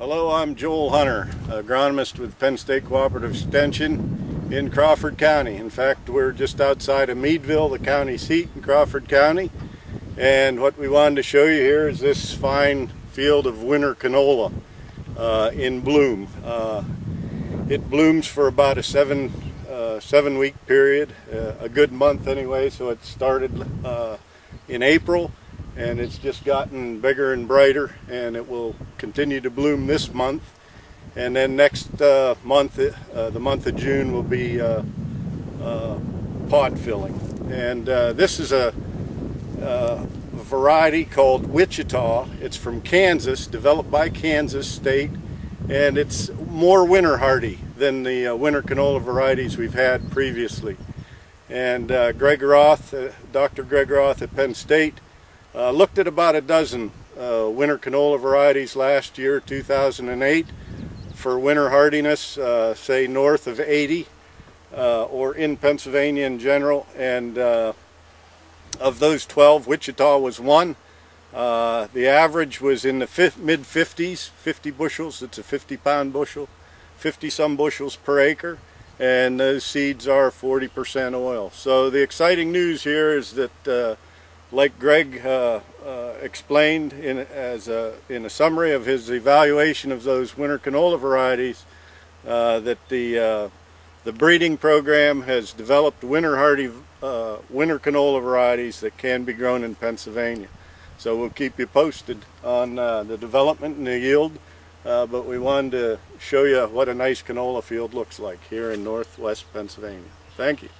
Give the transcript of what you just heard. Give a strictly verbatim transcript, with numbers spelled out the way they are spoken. Hello, I'm Joel Hunter, agronomist with Penn State Cooperative Extension in Crawford County. In fact, we're just outside of Meadville, the county seat in Crawford County. And what we wanted to show you here is this fine field of winter canola uh, in bloom. Uh, it blooms for about a seven, uh, seven week period, uh, a good month anyway, so it started uh, in April. And it's just gotten bigger and brighter, and it will continue to bloom this month. And then next uh, month, uh, the month of June, will be uh, uh, pod filling. And uh, this is a uh, variety called Wichita. It's from Kansas, developed by Kansas State, and it's more winter hardy than the uh, winter canola varieties we've had previously. And uh, Greg Roth, uh, Doctor Greg Roth at Penn State, Uh, looked at about a dozen uh, winter canola varieties last year, two thousand eight, for winter hardiness, uh, say north of eighty, uh, or in Pennsylvania in general. And uh, of those twelve, Wichita was one. Uh, the average was in the mid fifties, fifty bushels. It's a fifty pound bushel, fifty some bushels per acre. And those seeds are forty percent oil. So the exciting news here is that uh, like Greg uh, uh, explained in, as a, in a summary of his evaluation of those winter canola varieties, uh, that the, uh, the breeding program has developed winter hardy uh, winter canola varieties that can be grown in Pennsylvania. So we'll keep you posted on uh, the development and the yield, uh, but we wanted to show you what a nice canola field looks like here in northwest Pennsylvania. Thank you.